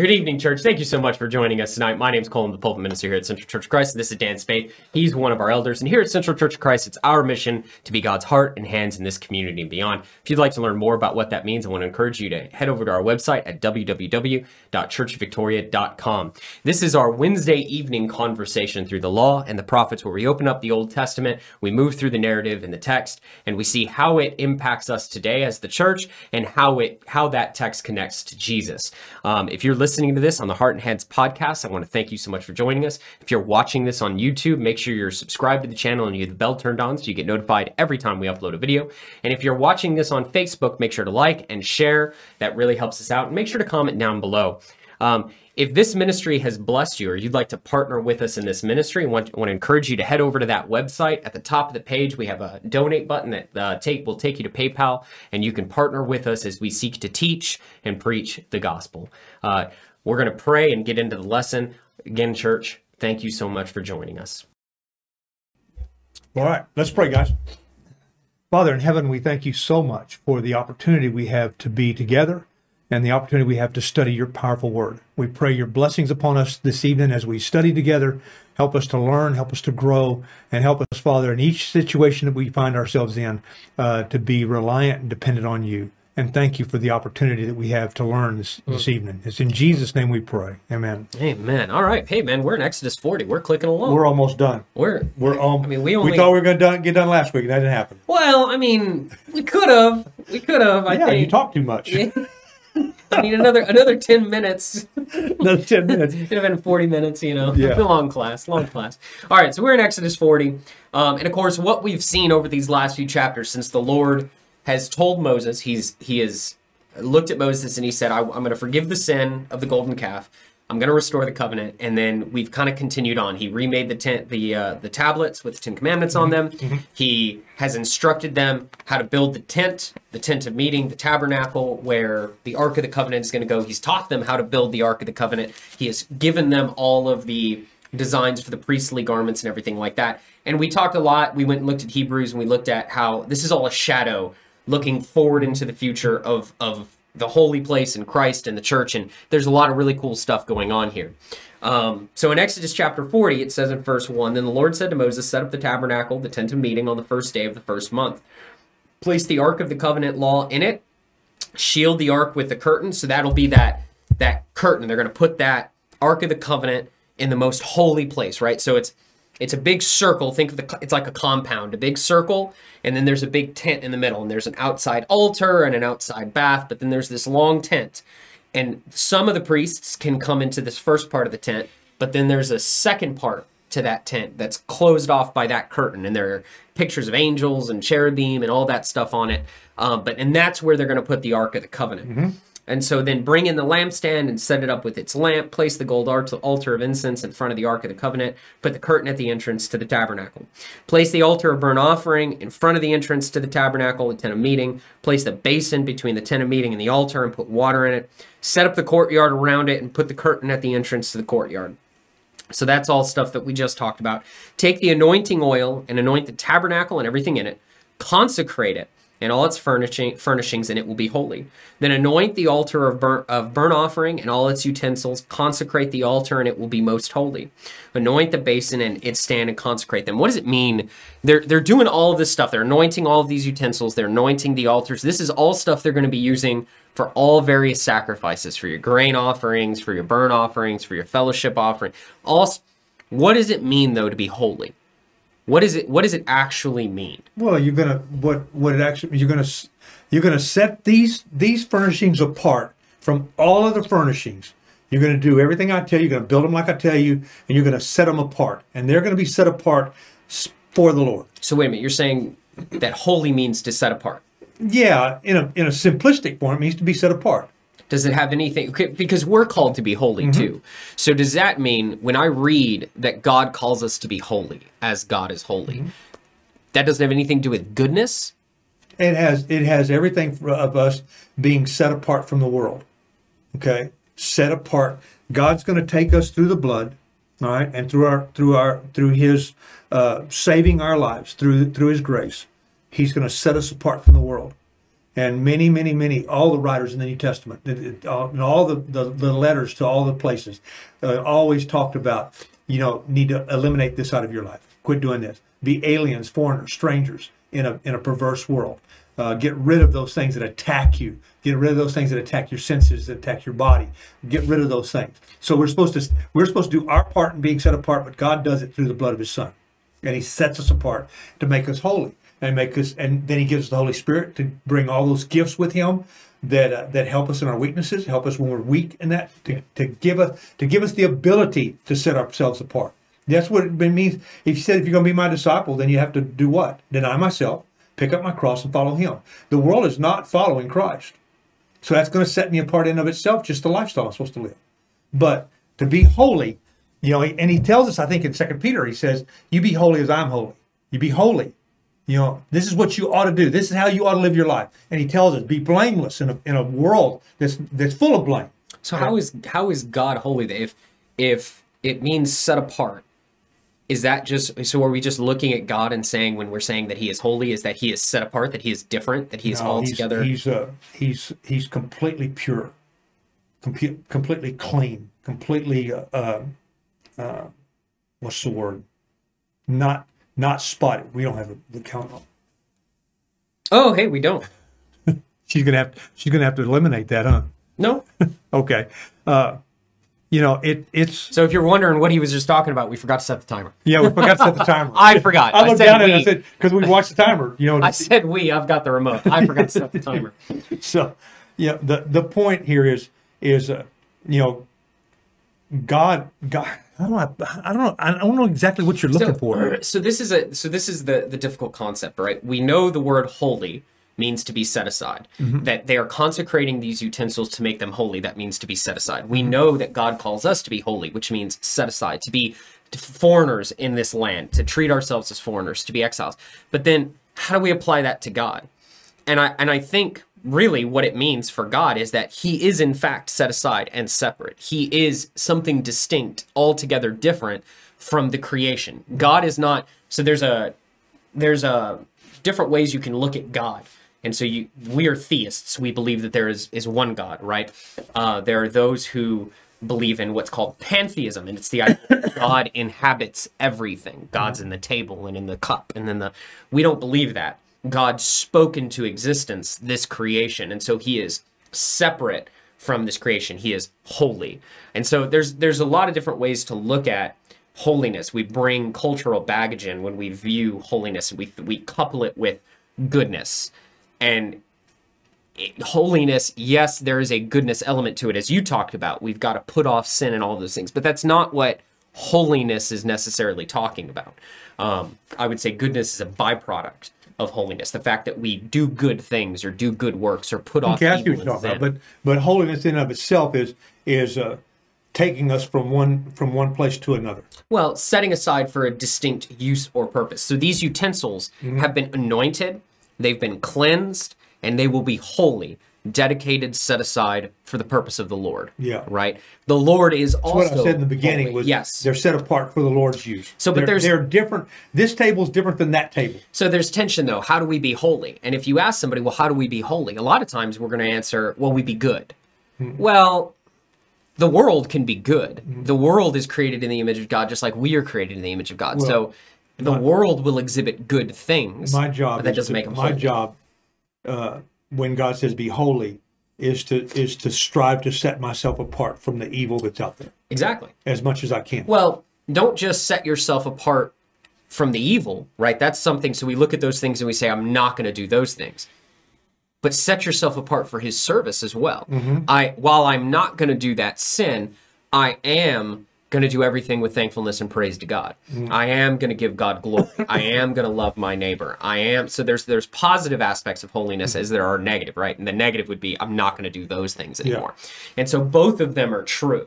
Good evening, church. Thank you so much for joining us tonight. My name is Cole. I'm the pulpit minister here at Central Church of Christ. This is Dan Spade. He's one of our elders. And here at Central Church of Christ, it's our mission to be God's heart and hands in this community and beyond. If you'd like to learn more about what that means, I want to encourage you to head over to our website at www.churchvictoria.com. This is our Wednesday evening conversation through the Law and the Prophets, where we open up the Old Testament, we move through the narrative and the text, and we see how it impacts us today as the church and how that text connects to Jesus. If you're listening to this on the Heart and Heads podcast, I want to thank you so much for joining us. If you're watching this on YouTube, make sure you're subscribed to the channel and you have the bell turned on so you get notified every time we upload a video. And if you're watching this on Facebook, make sure to like and share. That really helps us out. And make sure to comment down below. If this ministry has blessed you or you'd like to partner with us in this ministry, I want to encourage you to head over to that website. At the top of the page, we have a donate button that will take you to PayPal, and you can partner with us as we seek to teach and preach the gospel. We're going to pray and get into the lesson. Again, church, thank you so much for joining us. All right, let's pray, guys. Father in heaven, we thank you so much for the opportunity we have to be together and the opportunity we have to study your powerful word. We pray your blessings upon us this evening as we study together. Help us to learn, help us to grow, and help us, Father, in each situation that we find ourselves in, to be reliant and dependent on you. And thank you for the opportunity that we have to learn this evening. It's in Jesus' name we pray. Amen. Amen. All right. Hey, man, we're in Exodus 40. We're clicking along. We're almost done. We thought we were going to get done last week, and that didn't happen. Well, I mean, we could have. We could have, I think. You talked too much. Yeah. I mean, another 10 minutes. Another 10 minutes. It could have been 40 minutes, you know. Yeah. Long class. All right, so we're in Exodus 40. And, of course, what we've seen over these last few chapters since the Lord has told Moses, he has looked at Moses and he said, I'm going to forgive the sin of the golden calf. I'm going to restore the covenant. And then we've kind of continued on. He remade the tablets with the Ten Commandments on them. Mm-hmm. He has instructed them how to build the tent of meeting, the tabernacle where the Ark of the Covenant is going to go. He's taught them how to build the Ark of the Covenant. He has given them all of the designs for the priestly garments and everything like that. And we talked a lot. We went and looked at Hebrews and we looked at how this is all a shadow looking forward into the future of the holy place and Christ and the church, and there's a lot of really cool stuff going on here. So in Exodus chapter 40, it says in verse 1, Then the Lord said to Moses, set up the tabernacle, the tent of meeting, on the first day of the first month. Place the Ark of the Covenant law in it. Shield the Ark with the curtain, so that'll be that curtain. They're going to put that Ark of the Covenant in the most holy place, right? So it's a big circle. Think of it's like a compound, a big circle, and then there's a big tent in the middle, and there's an outside altar and an outside bath, but then there's this long tent. And some of the priests can come into this first part of the tent, but then there's a second part to that tent that's closed off by that curtain, and there are pictures of angels and cherubim and all that stuff on it. And that's where they're going to put the Ark of the Covenant. Mm-hmm. And so then bring in the lampstand and set it up with its lamp, place the gold altar of incense in front of the Ark of the Covenant, put the curtain at the entrance to the tabernacle. Place the altar of burnt offering in front of the entrance to the tabernacle, the tent of meeting, place the basin between the tent of meeting and the altar and put water in it, set up the courtyard around it and put the curtain at the entrance to the courtyard. So that's all stuff that we just talked about. Take the anointing oil and anoint the tabernacle and everything in it, consecrate it and all its furnishings, and it will be holy. Then anoint the altar of burnt offering and all its utensils, consecrate the altar, and it will be most holy. Anoint the basin and its stand and consecrate them. What does it mean? They're doing all of this stuff. They're anointing all of these utensils. They're anointing the altars. This is all stuff they're going to be using for all various sacrifices, for your grain offerings, for your burnt offerings, for your fellowship offering. What does it mean, though, to be holy? What does it actually mean? Well, you're gonna set these furnishings apart from all other furnishings. You're gonna do everything I tell you. You're gonna build them like I tell you, and you're gonna set them apart, and they're gonna be set apart for the Lord. So wait a minute, you're saying that holy means to set apart? Yeah, in a simplistic form, it means to be set apart. Does it have anything? Because we're called to be holy, mm-hmm, too. So does that mean when I read that God calls us to be holy as God is holy, mm-hmm, that doesn't have anything to do with goodness? It has everything of us being set apart from the world. Okay, set apart. God's going to take us through the blood, all right, and through His saving our lives through His grace. He's going to set us apart from the world. and many, all the writers in the New Testament, all the letters to all the places, always talked about, you know, need to eliminate this out of your life. Quit doing this. Be aliens, foreigners, strangers in a perverse world. Get rid of those things that attack you. Get rid of those things that attack your senses, that attack your body. Get rid of those things. So we're supposed to do our part in being set apart, but God does it through the blood of His Son, and He sets us apart to make us holy and make us. And then He gives us the Holy Spirit to bring all those gifts with Him that that help us in our weaknesses, help us when we're weak in that, to give us the ability to set ourselves apart. That's what it means. If He said, if you're going to be my disciple, then you have to do what? Deny myself. Pick up my cross and follow Him. The world is not following Christ. So that's going to set me apart in and of itself, just the lifestyle I'm supposed to live. But to be holy, you know, and He tells us, I think in 2 Peter, He says, you be holy as I'm holy. You be holy. You know, this is what you ought to do. This is how you ought to live your life. And He tells us, be blameless in a world that's full of blame. So how is God holy? If it means set apart, is that just, so are we just looking at God and saying, when we're saying that He is holy, is that He is set apart, that He is different, that He is altogether? He's completely pure, completely clean, completely, what's the word? Not spotted. We don't have the count on. Oh, hey, we don't. she's going to have to eliminate that, huh? No. Okay. You know, it's... So if you're wondering what he was just talking about, we forgot to set the timer. Yeah, we forgot to set the timer. I forgot. I looked down and I said, because we watched the timer. You know, I said we. I've got the remote. I forgot to set the timer. So, yeah, the point here is you know, God. I don't know exactly what you're looking for. So this is the difficult concept, right? We know the word holy means to be set aside, that they are consecrating these utensils to make them holy. That means to be set aside. We know that God calls us to be holy, which means set aside, to be foreigners in this land, to treat ourselves as foreigners, to be exiles. But then how do we apply that to God? And I think really what it means for God is that He is in fact set aside and separate. He is something distinct, altogether different from the creation. God is not, so there's different ways you can look at God. And so we are theists. We believe that there is one God, right? There are those who believe in what's called pantheism, and it's the idea that God inhabits everything. God's in the table and in the cup, and then we don't believe that. God spoke into existence this creation, and so He is separate from this creation. He is holy. And so there's a lot of different ways to look at holiness. We bring cultural baggage in when we view holiness, and we couple it with goodness. And holiness, yes, there is a goodness element to it, as you talked about. We've got to put off sin and all those things, but that's not what holiness is necessarily talking about. I would say goodness is a byproduct of holiness, the fact that we do good things or do good works or put off evil and sin. But holiness in and of itself is taking us from one place to another. Well, setting aside for a distinct use or purpose. So these utensils have been anointed, they've been cleansed, and they will be holy, dedicated, set aside for the purpose of the Lord. Yeah. Right? The Lord is also what I said in the beginning holy. Was yes. They're set apart for the Lord's use. So, but they're different. This table is different than that table. So there's tension, though. How do we be holy? And if you ask somebody, well, how do we be holy? A lot of times we're going to answer, well, we be good. Well, the world can be good. The world is created in the image of God, just like we are created in the image of God. Well, so the world will exhibit good things. My job, but that doesn't make them holy. My job, when God says be holy, is to strive to set myself apart from the evil that's out there. Exactly. As much as I can. Well, don't just set yourself apart from the evil, right? That's something, so we look at those things and we say, I'm not going to do those things. But set yourself apart for His service as well. While I'm not going to do that sin, I am going to do everything with thankfulness and praise to God. I am going to give God glory. I am going to love my neighbor. I am, so there's positive aspects of holiness as there are negative, right? And the negative would be, I'm not going to do those things anymore. Yeah. And so both of them are true.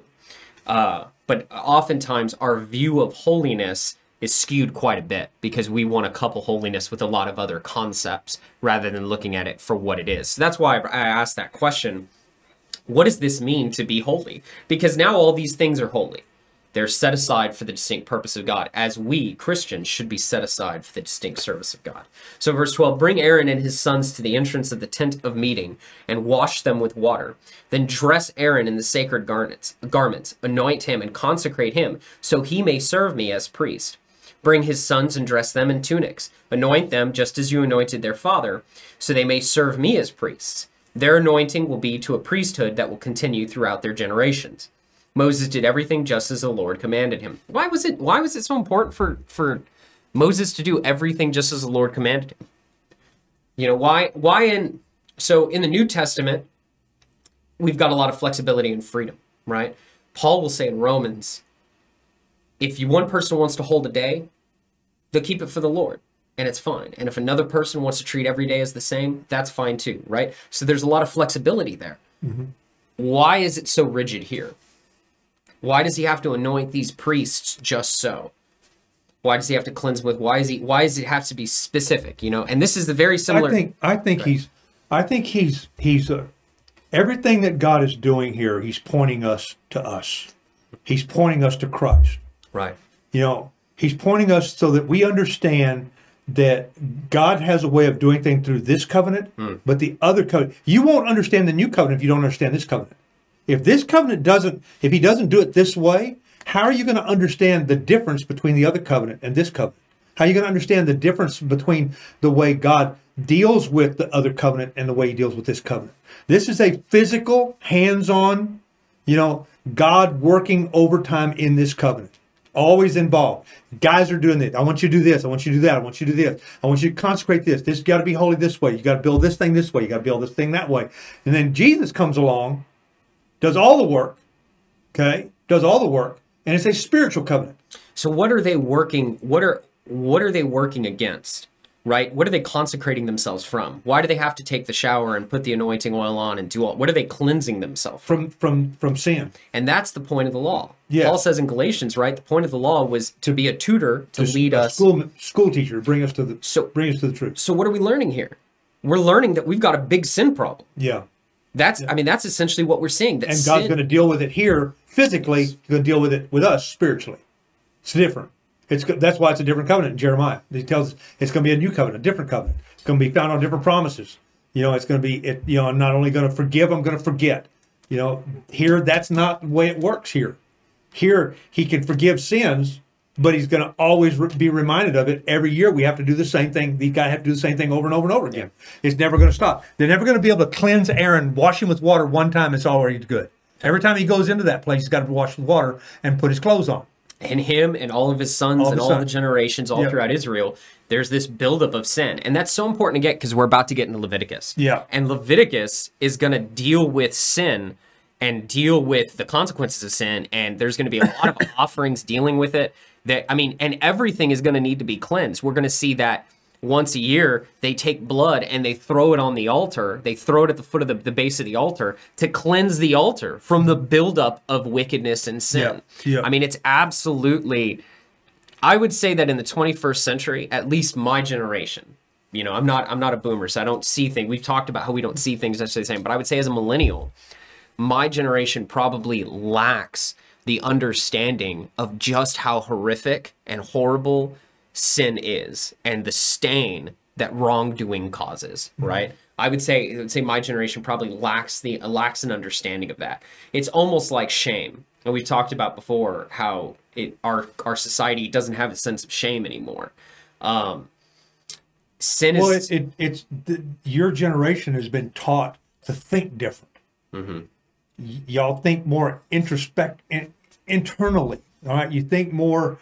But oftentimes our view of holiness is skewed quite a bit because we want to couple holiness with a lot of other concepts rather than looking at it for what it is. So that's why I asked that question, what does this mean to be holy? Because now all these things are holy. They're set aside for the distinct purpose of God, as we, Christians, should be set aside for the distinct service of God. So verse 12, bring Aaron and his sons to the entrance of the tent of meeting and wash them with water. Then dress Aaron in the sacred garments, anoint him and consecrate him, so he may serve me as priest. Bring his sons and dress them in tunics. Anoint them just as you anointed their father, so they may serve me as priests. Their anointing will be to a priesthood that will continue throughout their generations. Moses did everything just as the Lord commanded him. Why was it so important for Moses to do everything just as the Lord commanded him? You know, so in the New Testament, we've got a lot of flexibility and freedom, right? Paul will say in Romans, if one person wants to hold a day, they'll keep it for the Lord, and it's fine. And if another person wants to treat every day as the same, that's fine too, right? So there's a lot of flexibility there. Mm-hmm. Why is it so rigid here? Why does he have to anoint these priests just so? Why does he have to cleanse with? Why does it have to be specific? You know, and this is the very similar. I think everything that God is doing here, he's pointing us to us. He's pointing us to Christ. Right. You know, he's pointing us so that we understand that God has a way of doing things through this covenant, but the other covenant, you won't understand the new covenant if you don't understand this covenant. If this covenant doesn't, if he doesn't do it this way, how are you going to understand the difference between the other covenant and this covenant? How are you going to understand the difference between the way God deals with the other covenant and the way he deals with this covenant? This is a physical, hands-on, you know, God working overtime in this covenant. Always involved. Guys are doing it. I want you to do this. I want you to do that. I want you to do this. I want you to consecrate this. This has got to be holy this way. You got to build this thing this way. You got to build this thing that way. And then Jesus comes along, does all the work, okay? Does all the work, and it's a spiritual covenant. So what are they working? What are they working against? Right? What are they consecrating themselves from? Why do they have to take the shower and put the anointing oil on and do all? What are they cleansing themselves from sin? And that's the point of the law. Yes. Paul says in Galatians, right? The point of the law was to be a tutor to lead us, school teacher, bring us to the truth. So what are we learning here? We're learning that we've got a big sin problem. Yeah. I mean, that's essentially what we're seeing. That and God's going to deal with it here physically. Yes. He's going to deal with it with us spiritually. It's different. That's why it's a different covenant in Jeremiah. He tells us it's going to be a new covenant, a different covenant. It's going to be found on different promises. You know, it's going to be, you know, I'm not only going to forgive, I'm going to forget. You know, here, that's not the way it works here. Here, he can forgive sins, but he's going to always be reminded of it. Every year, we have to do the same thing. These guys have to do the same thing over and over and over again. Yeah. It's never going to stop. They're never going to be able to cleanse Aaron, wash him with water one time. It's already good. Every time he goes into that place, he's got to wash with water and put his clothes on. And him and all of his sons and all the generations all throughout Israel, there's this buildup of sin. And that's so important to get because we're about to get into Leviticus. Yeah. And Leviticus is going to deal with sin and deal with the consequences of sin. And there's going to be a lot of offerings dealing with it. That, I mean, and everything is going to need to be cleansed. We're going to see that once a year, they take blood and they throw it on the altar. They throw it at the foot of the base of the altar to cleanse the altar from the buildup of wickedness and sin. Yeah, yeah. I mean, it's absolutely, I would say that in the 21st century, at least my generation, you know, I'm not a boomer, so I don't see things. We've talked about how we don't see things necessarily the same, but I would say as a millennial, my generation probably lacks the understanding of just how horrific and horrible sin is and the stain that wrongdoing causes, right? Mm-hmm. I would say my generation probably lacks an understanding of that. It's almost like shame. And we've talked about before how our society doesn't have a sense of shame anymore. Sin is... Well, your generation has been taught to think different. Mm-hmm. Y'all think more internally, all right? You think more...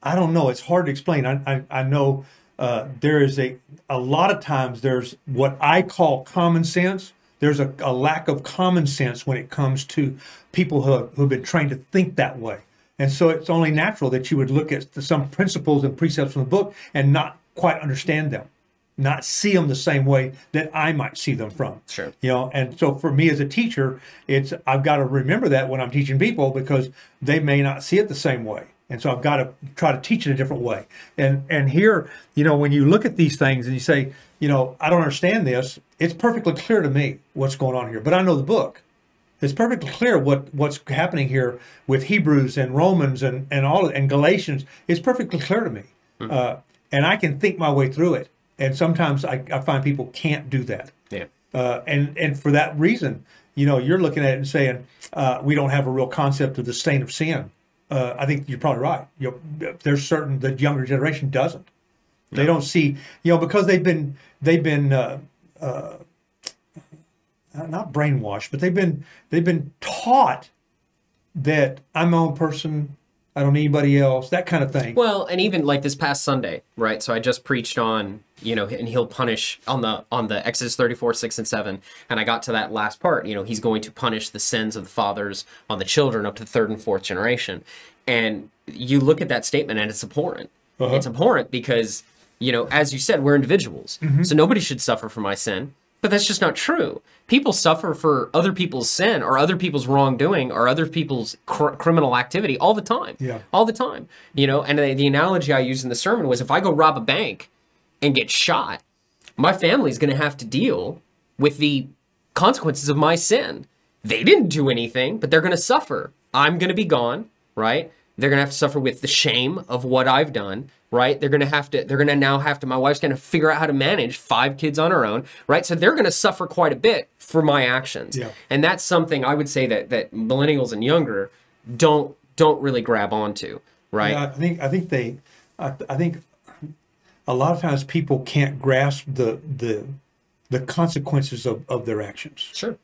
I don't know. It's hard to explain. I know there is a lot of times there's what I call common sense. There's a lack of common sense when it comes to people who've been trained to think that way. And so it's only natural that you would look at some principles and precepts from the book and not quite understand them, not see them the same way that I might see them from. Sure. You know, and so for me as a teacher, I've got to remember that when I'm teaching people because they may not see it the same way. And so I've got to try to teach it a different way. And here, you know, when you look at these things and you say, you know, I don't understand this, it's perfectly clear to me what's going on here. But I know the book. It's perfectly clear what's happening here with Hebrews and Romans and Galatians. It's perfectly clear to me. Mm-hmm. And I can think my way through it. And sometimes I find people can't do that. Yeah. And for that reason, you know, you're looking at it and saying, we don't have a real concept of the stain of sin. I think you're probably right. You know, there's certain the younger generation doesn't. They don't see, you know, because they've been not brainwashed, but they've been taught that I'm my own person. I don't need anybody else, that kind of thing. Well, and even like this past Sunday, right? So I just preached on, you know, and he'll punish on the Exodus 34, 6 and 7. And I got to that last part, you know, he's going to punish the sins of the fathers on the children up to the third and fourth generation. And you look at that statement and it's abhorrent. Uh-huh. It's abhorrent because, you know, as you said, we're individuals. Mm-hmm. So nobody should suffer for my sin. But that's just not true. People suffer for other people's sin or other people's wrongdoing or other people's criminal activity all the time. Yeah. All the time. You know, and the analogy I used in the sermon was if I go rob a bank and get shot, my family's going to have to deal with the consequences of my sin. They didn't do anything, but they're going to suffer. I'm going to be gone, right? They're going to have to suffer with the shame of what I've done, right? They're going to now have to, my wife's going to figure out how to manage 5 kids on her own, right? So they're going to suffer quite a bit for my actions. Yeah. And that's something I would say that millennials and younger don't really grab onto, right? Yeah, I think a lot of times people can't grasp the consequences of their actions. Sure.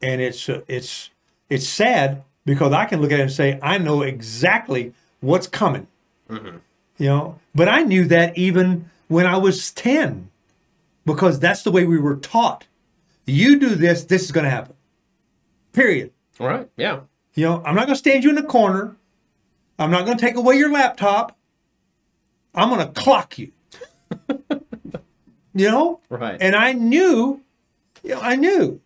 And it's sad. Because I can look at it and say, I know exactly what's coming, mm-hmm. you know. But I knew that even when I was 10, because that's the way we were taught. You do this, this is going to happen. Period. All right. Yeah. You know, I'm not going to stand you in the corner. I'm not going to take away your laptop. I'm going to clock you. You know. Right. And I knew. You know, I knew.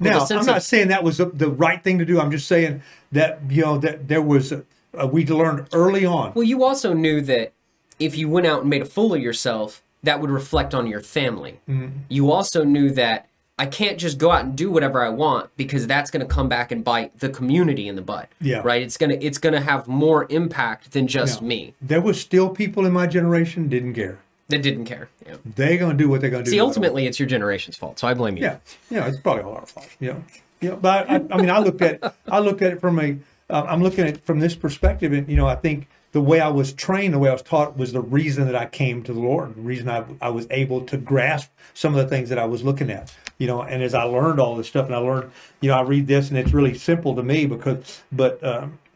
Now, I'm not saying that was the right thing to do. I'm just saying that, you know, that there was, we learned early on. Well, you also knew that if you went out and made a fool of yourself, that would reflect on your family. Mm-hmm. You also knew that I can't just go out and do whatever I want because that's going to come back and bite the community in the butt. Yeah. Right? It's going to have more impact than just me. There was still people in my generation didn't care. That didn't care. Yeah. They're going to do what they're going to do. See, ultimately, it's your generation's fault, so I blame you. Yeah, yeah, it's probably all our fault. Yeah, yeah. But I mean, I looked at it from a, I'm looking at it from this perspective, and you know, I think the way I was trained, the way I was taught, was the reason that I came to the Lord, the reason I was able to grasp some of the things that I was looking at, you know. And as I learned all this stuff, and I learned, you know, I read this, and it's really simple to me because, but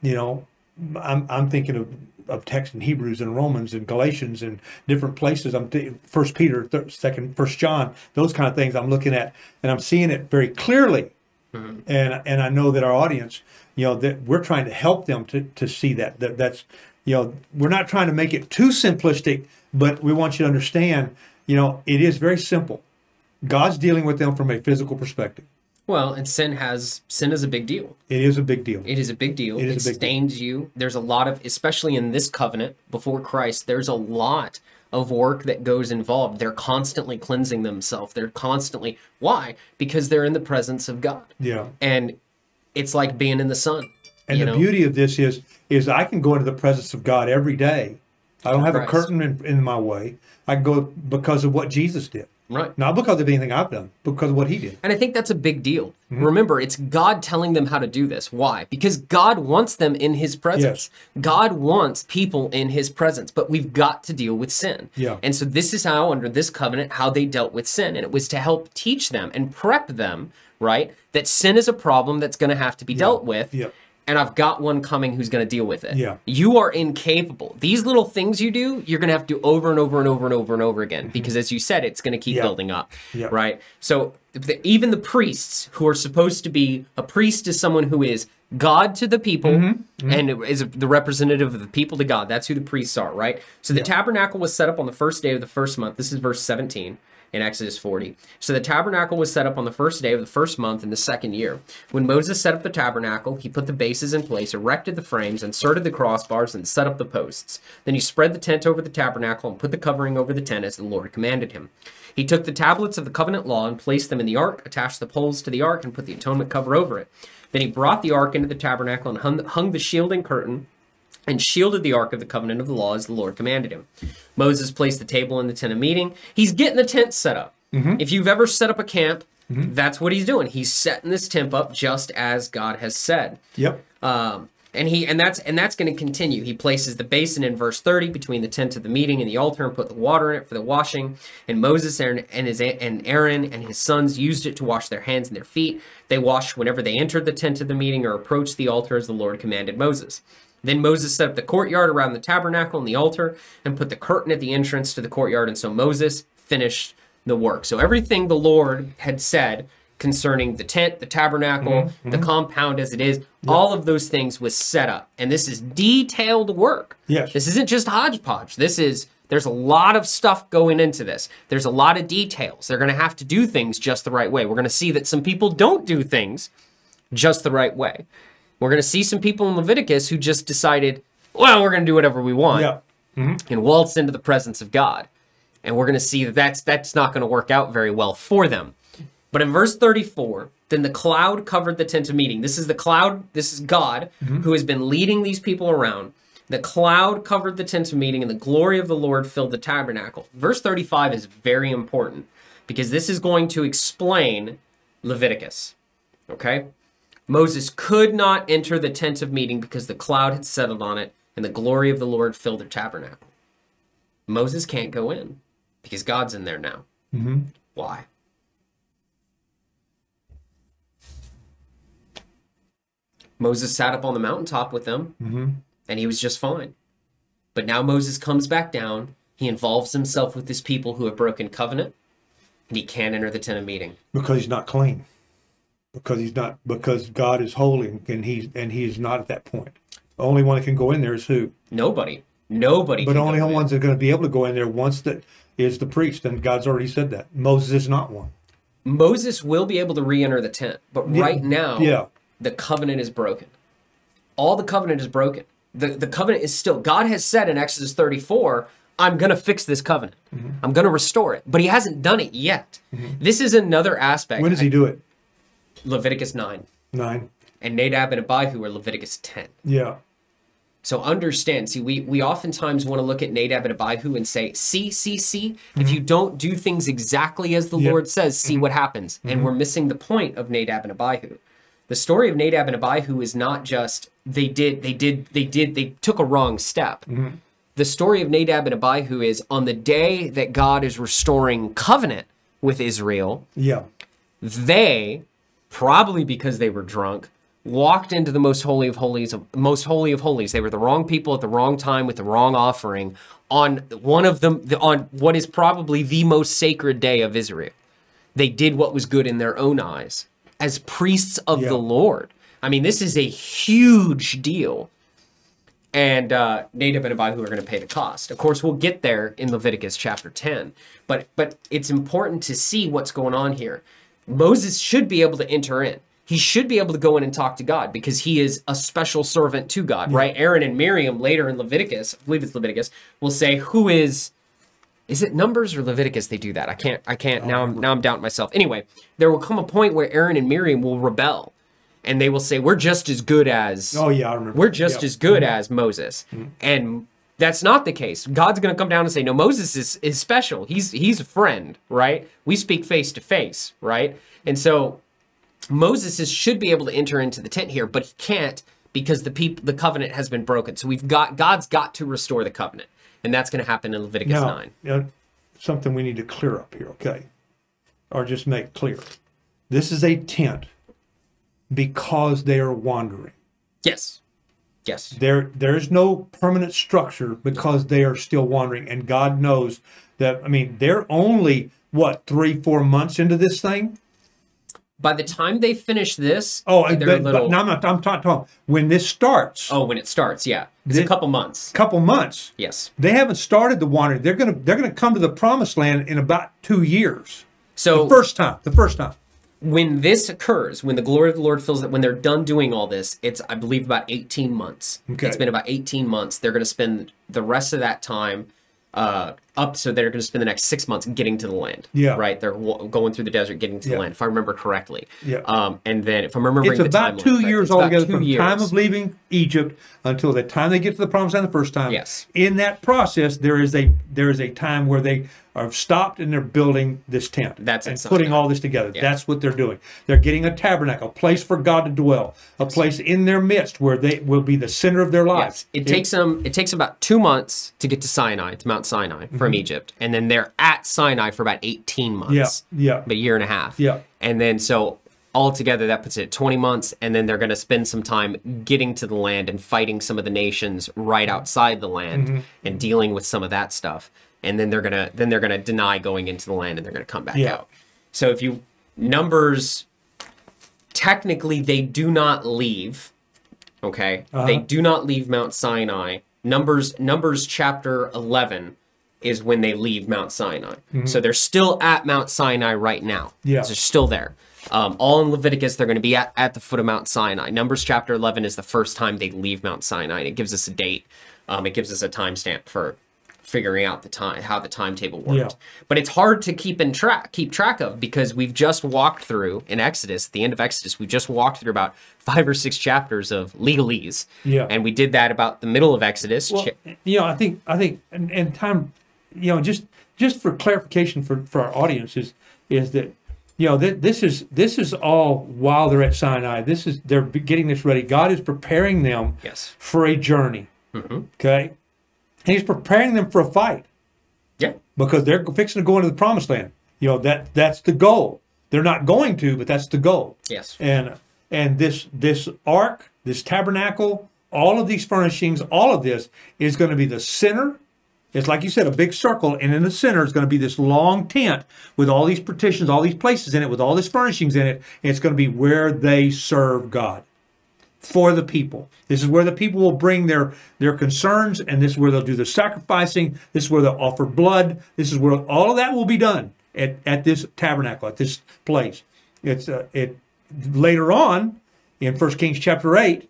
you know, I'm thinking of text in Hebrews and Romans and Galatians and different places. I'm First Peter, First John, those kind of things I'm looking at, and I'm seeing it very clearly. Mm-hmm. And I know that our audience, you know, that we're trying to help them to see that that's, you know, we're not trying to make it too simplistic, but we want you to understand, you know, it is very simple. God's dealing with them from a physical perspective. Well, and sin is a big deal. It is a big deal. It is a big deal. It stains you. There's a lot of, especially in this covenant before Christ, there's a lot of work that goes involved. They're constantly cleansing themselves. They're constantly, why? Because they're in the presence of God. Yeah. And it's like being in the sun. And the beauty of this is I can go into the presence of God every day. I don't have a curtain in my way. I can go because of what Jesus did. Right. Not because of anything I've done, because of what he did. And I think that's a big deal. Mm-hmm. Remember, it's God telling them how to do this. Why? Because God wants them in his presence. Yes. God wants people in his presence, but we've got to deal with sin. Yeah. And so this is how, under this covenant, how they dealt with sin. And it was to help teach them and prep them, right, that sin is a problem that's going to have to be dealt with. Yeah. And I've got one coming who's going to deal with it. Yeah. You are incapable. These little things you do, you're going to have to do over and over and over and over and over again. Mm-hmm. Because as you said, it's going to keep building up. Yeah. Right? So even the priests who are supposed to be, a priest is someone who is God to the people, and it is the representative of the people to God. That's who the priests are, right? So the tabernacle was set up on the first day of the first month. This is verse 17 in Exodus 40. So the tabernacle was set up on the first day of the first month in the second year. When Moses set up the tabernacle, he put the bases in place, erected the frames, inserted the crossbars, and set up the posts. Then he spread the tent over the tabernacle and put the covering over the tent as the Lord commanded him. He took the tablets of the covenant law and placed them in the ark, attached the poles to the ark, and put the atonement cover over it. Then he brought the ark into the tabernacle and hung the shielding curtain and shielded the ark of the covenant of the law as the Lord commanded him. Moses placed the table in the tent of meeting. He's getting the tent set up. If you've ever set up a camp, that's what he's doing. He's setting this tent up just as God has said. And that's going to continue. He places the basin in verse 30 between the tent of the meeting and the altar, and put the water in it for the washing. And Moses and Aaron and his sons used it to wash their hands and their feet. They washed whenever they entered the tent of the meeting or approached the altar, as the Lord commanded Moses. Then Moses set up the courtyard around the tabernacle and the altar, and put the curtain at the entrance to the courtyard. And so Moses finished the work. So everything the Lord had said concerning the tent, the tabernacle, the compound as it is, all of those things was set up. And this is detailed work. This isn't just hodgepodge. There's a lot of stuff going into this. There's a lot of details. They're going to have to do things just the right way. We're going to see that some people don't do things just the right way. We're going to see some people in Leviticus who just decided, well, we're going to do whatever we want and waltz into the presence of God. And we're going to see that that's not going to work out very well for them. But in verse 34, then the cloud covered the tent of meeting. This is the cloud. This is God who has been leading these people around. The cloud covered the tent of meeting, and the glory of the Lord filled the tabernacle. Verse 35 is very important because this is going to explain Leviticus. Okay? Moses could not enter the tent of meeting because the cloud had settled on it, and the glory of the Lord filled the tabernacle. Moses can't go in because God's in there now. Why? Moses sat up on the mountaintop with them, and he was just fine. But now Moses comes back down. He involves himself with his people who have broken covenant, and he can't enter the tent of meeting. Because he's not clean. Because God is holy, and he is not at that point. The only one that can go in there is who? Nobody. Nobody. But the only ones that are going to be able to go in there once that is the priest, and God's already said that. Moses is not one. Moses will be able to re-enter the tent, but right now... the covenant is broken. All the covenant is broken. The covenant is still, God has said in Exodus 34, I'm going to fix this covenant. I'm going to restore it. But he hasn't done it yet. This is another aspect. When does he do it? Leviticus 9. 9. And Nadab and Abihu are Leviticus 10. Yeah. So understand, see, we oftentimes want to look at Nadab and Abihu and say, see, if you don't do things exactly as the Lord says, see what happens. And we're missing the point of Nadab and Abihu. The story of Nadab and Abihu is not just they took a wrong step. The story of Nadab and Abihu is on the day that God is restoring covenant with Israel. They, probably because they were drunk, walked into the most holy of holies. They were the wrong people at the wrong time with the wrong offering on one of them on what is probably the most sacred day of Israel. They did what was good in their own eyes. As priests of the Lord. I mean, this is a huge deal. And Nadab and Abihu are going to pay the cost. Of course, we'll get there in Leviticus chapter 10. But it's important to see what's going on here. Moses should be able to enter in. He should be able to go in and talk to God because he is a special servant to God, right? Aaron and Miriam later in Leviticus, I believe it's Leviticus, will say, who is it Numbers or Leviticus? They do that. I can't. Now I'm doubting myself. Anyway, there will come a point where Aaron and Miriam will rebel, and they will say, "We're just as good as." Oh yeah, I remember. We're just as good as Moses, and that's not the case. God's going to come down and say, "No, Moses is special. He's a friend, right? We speak face to face, right?" And so Moses should be able to enter into the tent here, but he can't because the covenant has been broken. So God's got to restore the covenant. And that's going to happen in Leviticus 9. Now, something we need to clear up here, okay? Or just make clear. This is a tent because they are wandering. Yes. Yes. There's no permanent structure because they are still wandering. And God knows that, I mean, they're only, what, 3-4 months into this thing? By the time they finish this, I'm talking when this starts. Oh, when it starts, yeah, it's a couple months. Couple months. Yes, they haven't started the wandering. They're gonna come to the promised land in about 2 years. So the first time. When this occurs, when the glory of the Lord fills that, when they're done doing all this, it's, I believe, about 18 months. Okay. It's been about 18 months. They're going to spend the rest of that time so they're going to spend the next 6 months getting to the land. Yeah. Right? They're going through the desert, getting to the land, if I remember correctly. Yeah. And then, if I'm remembering the timeline, it's about 2 years altogether from the time of leaving Egypt until the time they get to the promised land the first time. Yes. In that process, there is a time where they are stopped and they're building this tent. That's and putting all this together. Yeah. That's what they're doing. They're getting a tabernacle, a place for God to dwell, a place in their midst where they will be the center of their lives. Yes. It takes about 2 months to get to Sinai, to Mount Sinai, from Egypt. And then they're at Sinai for about 18 months. Yeah. About a year and a half. Yeah. And then so altogether that puts it at 20 months. And then they're going to spend some time getting to the land and fighting some of the nations right outside the land and dealing with some of that stuff. And then they're gonna deny going into the land, and they're gonna come back out. So if you Numbers, technically they do not leave. Okay, they do not leave Mount Sinai. Numbers chapter 11 is when they leave Mount Sinai. So they're still at Mount Sinai right now. Yeah, so they're still there. All in Leviticus, they're going to be at the foot of Mount Sinai. Numbers chapter 11 is the first time they leave Mount Sinai. And it gives us a date. It gives us a timestamp for figuring out the time, how the timetable worked. But it's hard to keep track of, because we've just walked through in Exodus, at the end of Exodus, we just walked through about 5 or 6 chapters of legalese. Yeah. And we did that about the middle of Exodus. Well, you know, I think and time, you know, just for clarification for our audience is that, you know, this is all while they're at Sinai. They're getting this ready. God is preparing them for a journey. Okay? He's preparing them for a fight. Yeah. Because they're fixing to go into the promised land. You know, that's the goal. They're not going to, but that's the goal. Yes. And this ark, this tabernacle, all of these furnishings, all of this is going to be the center. It's like you said, a big circle, and in the center is going to be this long tent with all these partitions, all these places in it, with all these furnishings in it. And it's going to be where they serve God. For the people. This is where the people will bring their concerns, and this is where they'll do the sacrificing. This is where they'll offer blood. This is where all of that will be done at this tabernacle, at this place. It's later on in 1 Kings chapter 8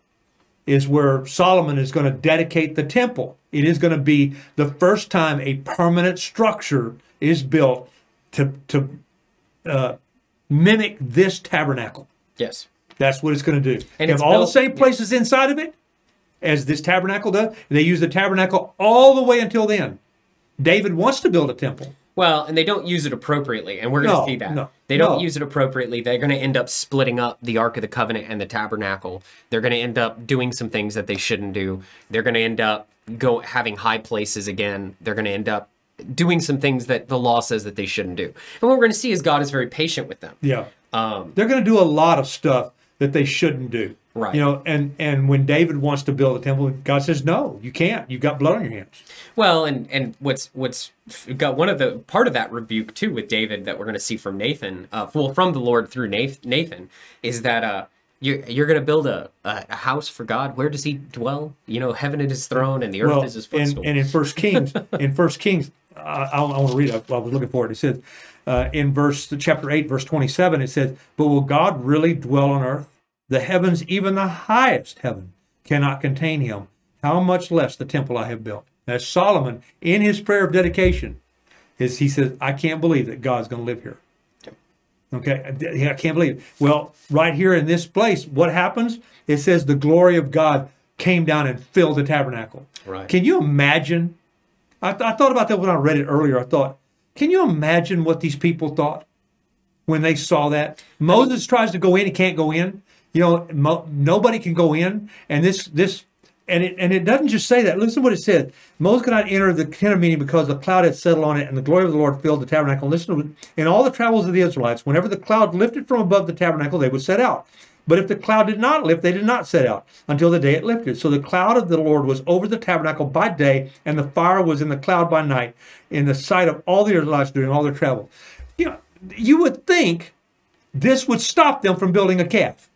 is where Solomon is going to dedicate the temple. It is going to be the first time a permanent structure is built to mimic this tabernacle. Yes. That's what it's going to do. And they have all the same places inside of it as this tabernacle does. They use the tabernacle all the way until then. David wants to build a temple. Well, and they don't use it appropriately, and we're going to see that. They don't use it appropriately. They're going to end up splitting up the Ark of the Covenant and the tabernacle. They're going to end up doing some things that they shouldn't do. They're going to end up having high places again. They're going to end up doing some things that the law says that they shouldn't do. And what we're going to see is God is very patient with them. Yeah. They're going to do a lot of stuff that they shouldn't do, right? You know, and when David wants to build a temple, God says, "No, you can't. You've got blood on your hands." Well, and what's got one of the part of that rebuke too with David that we're going to see from Nathan, from the Lord through Nathan, is that you're going to build a house for God. Where does He dwell? You know, heaven is His throne, and the earth is His footstool. And in 1 Kings, I want to read it. I was looking for it. It says, in chapter 8, verse 27, it says, "But will God really dwell on earth? The heavens, even the highest heaven, cannot contain Him. How much less the temple I have built." That's Solomon in his prayer of dedication. He says, "I can't believe that God's going to live here." Okay, I can't believe it. Well, right here in this place, what happens? It says the glory of God came down and filled the tabernacle. Right? Can you imagine? I thought about that when I read it earlier. I thought, can you imagine what these people thought when they saw that? Moses tries to go in, he can't go in. You know, nobody can go in. And it doesn't just say that. Listen to what it said. Moses could not enter the tent of meeting because the cloud had settled on it, and the glory of the Lord filled the tabernacle. Listen to it. In all the travels of the Israelites, whenever the cloud lifted from above the tabernacle, they would set out. But if the cloud did not lift, they did not set out until the day it lifted. So the cloud of the Lord was over the tabernacle by day, and the fire was in the cloud by night, in the sight of all the Israelites during all their travel. You know, you would think this would stop them from building a calf.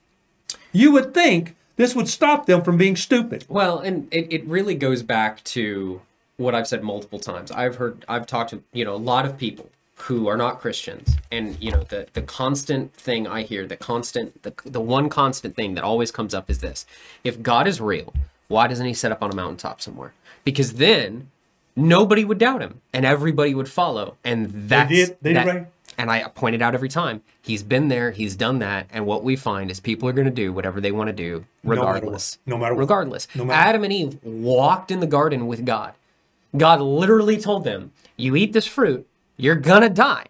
You would think this would stop them from being stupid. Well, and it really goes back to what I've said multiple times. I've talked to, a lot of people who are not Christians, and the constant thing I hear, the one constant thing that always comes up is this: if God is real, why doesn't he set up on a mountaintop somewhere? Because then nobody would doubt him and everybody would follow. And that's right. And I pointed out every time, he's been there, he's done that, and what we find is people are going to do whatever they want to do, regardless. No matter what. Regardless. No matter what. Adam and Eve walked in the garden with God. God literally told them, you eat this fruit, you're going to die.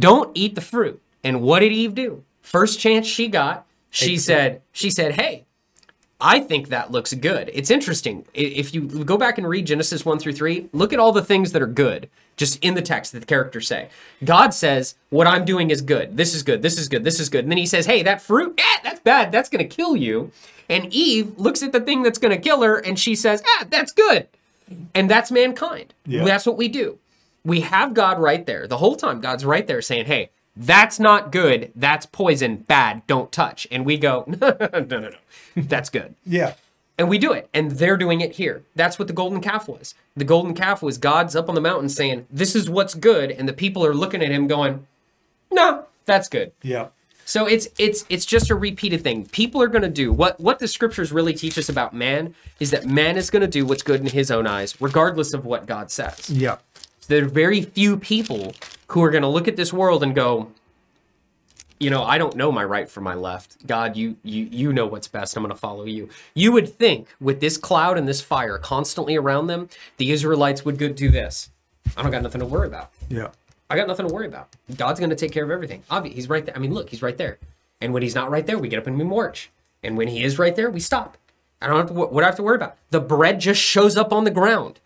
Don't eat the fruit. And what did Eve do? First chance she got, she said, hey, I think that looks good. It's interesting. If you go back and read Genesis 1-3, look at all the things that are good just in the text that the characters say. God says, what I'm doing is good. This is good. This is good. This is good. And then he says, hey, that fruit, that's bad. That's going to kill you. And Eve looks at the thing that's going to kill her and she says, that's good. And that's mankind. Yeah. That's what we do. We have God right there. The whole time God's right there saying, hey, that's not good. That's poison. Bad. Don't touch. And we go, no. That's good. Yeah. And we do it. And they're doing it here. That's what the golden calf was. The golden calf was God's up on the mountain saying, this is what's good. And the people are looking at him going, no, that's good. Yeah. So it's just a repeated thing. People are going to do what the scriptures really teach us about man is that man is going to do what's good in his own eyes, regardless of what God says. Yeah. There are very few people who are going to look at this world and go, I don't know my right from my left. God, you know what's best. I'm going to follow you. You would think with this cloud and this fire constantly around them, the Israelites would do this. I don't got nothing to worry about. Yeah. I got nothing to worry about. God's going to take care of everything. Obviously, he's right there. I mean, look, he's right there. And when he's not right there, we get up and we march. And when he is right there, we stop. I don't have to, what do I have to worry about? The bread just shows up on the ground.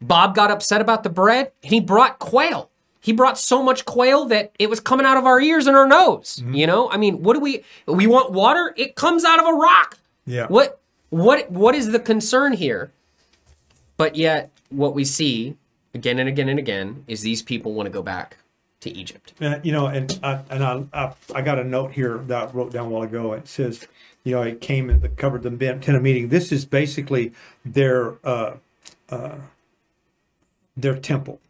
Bob got upset about the bread, and he brought quail. He brought so much quail that it was coming out of our ears and our nose. Mm-hmm. I mean, what do we want water? It comes out of a rock. Yeah. What is the concern here? But yet what we see again and again and again is these people want to go back to Egypt. And, I got a note here that I wrote down a while ago. It says, it came and covered the tent meeting. This is basically their temple.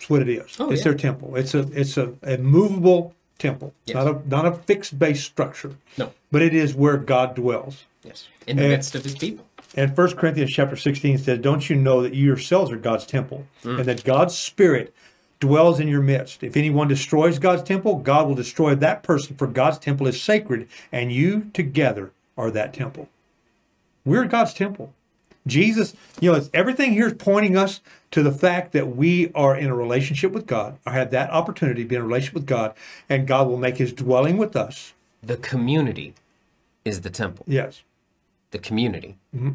That's what it is. Oh, it's their temple. It's a movable temple, yes. not a fixed base structure. No, but it is where God dwells. Yes, in the midst of His people. And 1 Corinthians chapter 16 says, "Don't you know that you yourselves are God's temple, and that God's Spirit dwells in your midst? If anyone destroys God's temple, God will destroy that person. For God's temple is sacred, and you together are that temple." We're God's temple. Jesus, everything here is pointing us to the fact that we are in a relationship with God, or have that opportunity to be in a relationship with God, and God will make his dwelling with us. The community is the temple. Yes. The community. Mm-hmm.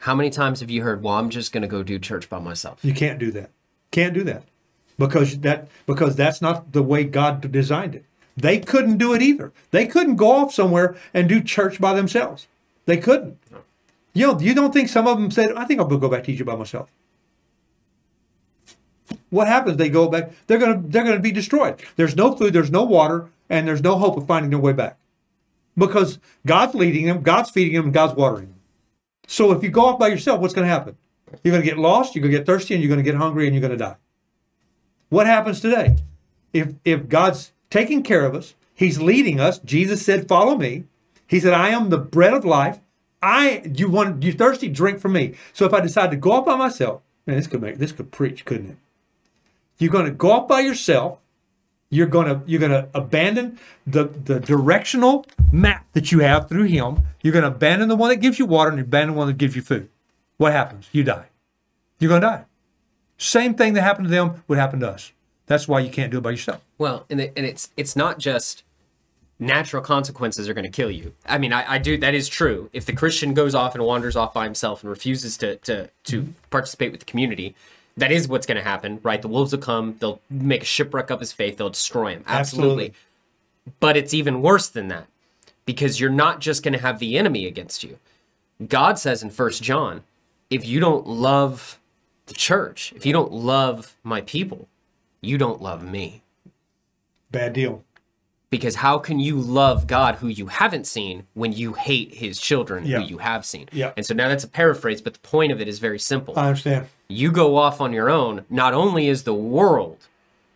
How many times have you heard, well, I'm just going to go do church by myself? You can't do that. Can't do that. Because that's not the way God designed it. They couldn't do it either. They couldn't go off somewhere and do church by themselves. They couldn't. No. You don't think some of them said, I think I'll go back to Egypt by myself. What happens? They go back. They're going to be destroyed. There's no food, there's no water, and there's no hope of finding their way back. Because God's leading them, God's feeding them, and God's watering them. So if you go off by yourself, what's going to happen? You're going to get lost, you're going to get thirsty, and you're going to get hungry, and you're going to die. What happens today? If God's taking care of us, he's leading us. Jesus said, follow me. He said, I am the bread of life. You thirsty, drink from me. So if I decide to go off by myself, man, this could preach, couldn't it? You're going to go off by yourself. You're going to abandon the directional map that you have through him. You're going to abandon the one that gives you water and you abandon the one that gives you food. What happens? You die. You're going to die. Same thing that happened to them would happen to us. That's why you can't do it by yourself. Well, and it's not just natural consequences are going to kill you. I mean, I do. That is true. If the Christian goes off and wanders off by himself and refuses to participate with the community, that is what's going to happen, right? The wolves will come. They'll make a shipwreck of his faith. They'll destroy him. Absolutely. But it's even worse than that, because you're not just going to have the enemy against you. God says in 1 John, if you don't love the church, if you don't love my people, you don't love me. Bad deal. Because how can you love God who you haven't seen when you hate his children who you have seen? And so now that's a paraphrase, but the point of it is very simple. I understand. You go off on your own, not only is the world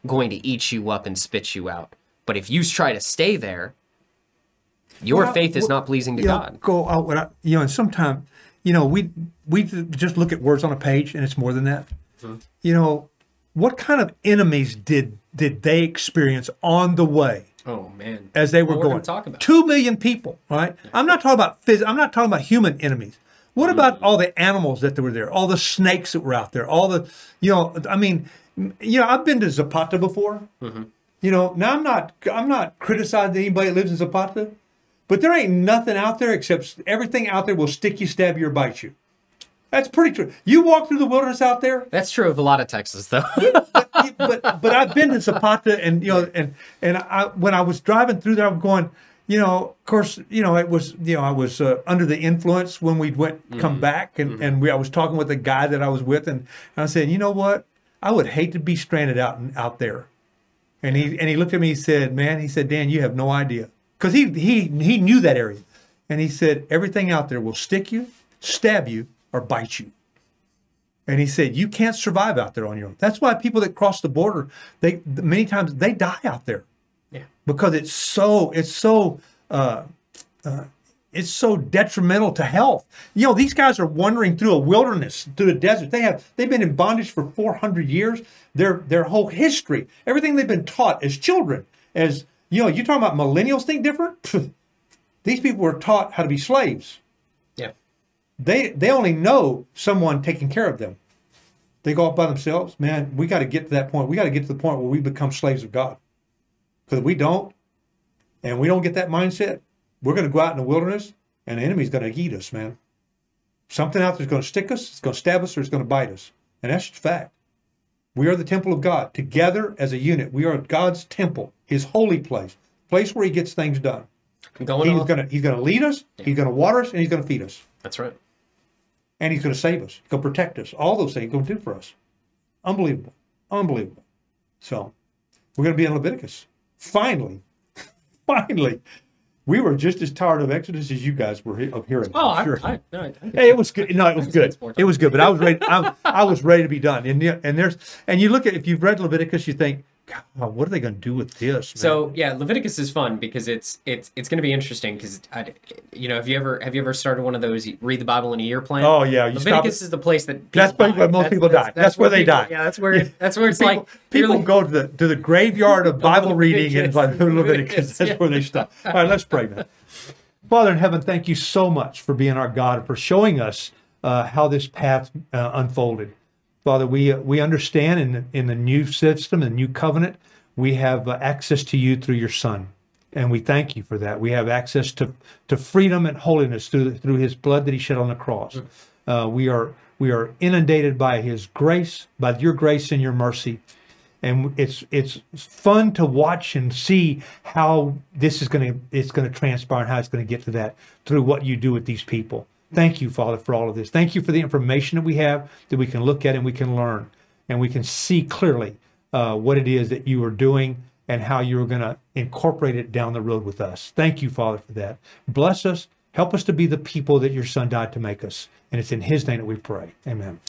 going to eat you up and spit you out, but if you try to stay there, your faith is not pleasing to God. Go out without, you know, and sometimes, you know, we just look at words on a page, and it's more than that. Mm-hmm. You know, what kind of enemies did they experience on the way? Oh man! As they were going, 2 million people, right? Yeah. I'm not talking about I'm not talking about human enemies. What about all the animals that were there? All the snakes that were out there. All the, you know, I mean, you know, I've been to Zapata before. You know, now I'm not criticizing anybody that lives in Zapata, but there ain't nothing out there except everything out there will stick you, stab you, or bite you. That's pretty true. You walk through the wilderness out there. That's true of a lot of Texas, though. but I've been to Zapata, and you know, and I, when I was driving through there, I'm going, you know, of course, you know, it was, you know, I was under the influence when we went come back, and I was talking with a guy that I was with, and I said, you know what, I would hate to be stranded out there, and he looked at me, he said, man, he said, Dan, you have no idea, because he knew that area, and he said, everything out there will stick you, stab you, or bite you. And he said, you can't survive out there on your own. That's why people that cross the border, they many times they die out there, because it's so detrimental to health. You know, these guys are wandering through a wilderness, through the desert. They've been in bondage for 400 years. Their whole history, everything they've been taught as children, as you know, you're talking about millennials think different. These people were taught how to be slaves. They only know someone taking care of them. They go off by themselves. Man, we got to get to that point. We got to get to the point where we become slaves of God. Because if we don't, and we don't get that mindset, we're going to go out in the wilderness, and the enemy's going to eat us, man. Something out there's going to stick us, it's going to stab us, or it's going to bite us. And that's just a fact. We are the temple of God. Together as a unit, we are God's temple, his holy place, place where he gets things done. He's going to lead us, he's going to water us, and he's going to feed us. That's right. And he's going to save us. He's going to protect us. All those things he's going to do for us. Unbelievable. Unbelievable. So we're going to be in Leviticus. Finally. Finally. We were just as tired of Exodus as you guys were of hearing. Oh, sure. Hey, it was good. No, it was good. It was good. But I was ready. I was ready to be done. And you look at, if you've read Leviticus, you think, God, what are they going to do with this, man? So yeah, Leviticus is fun because it's going to be interesting because, you know, have you ever started one of those read the Bible in a year plan? Oh yeah, Leviticus is the place that people die. That's where they die. Yeah, that's where it's people, like people go to the graveyard of Bible reading in Leviticus. That's where they stop. All right, let's pray now. Father in heaven, thank you so much for being our God and for showing us how this path unfolded. Father, we understand in the new system, the new covenant, we have access to you through your Son, and we thank you for that. We have access to freedom and holiness through his blood that he shed on the cross. We are inundated by his grace, by your grace and your mercy, and it's fun to watch and see how this is going to transpire and how it's going to get to that through what you do with these people. Thank you, Father, for all of this. Thank you for the information that we have that we can look at and we can learn and we can see clearly what it is that you are doing and how you're going to incorporate it down the road with us. Thank you, Father, for that. Bless us. Help us to be the people that your Son died to make us. And it's in his name that we pray. Amen.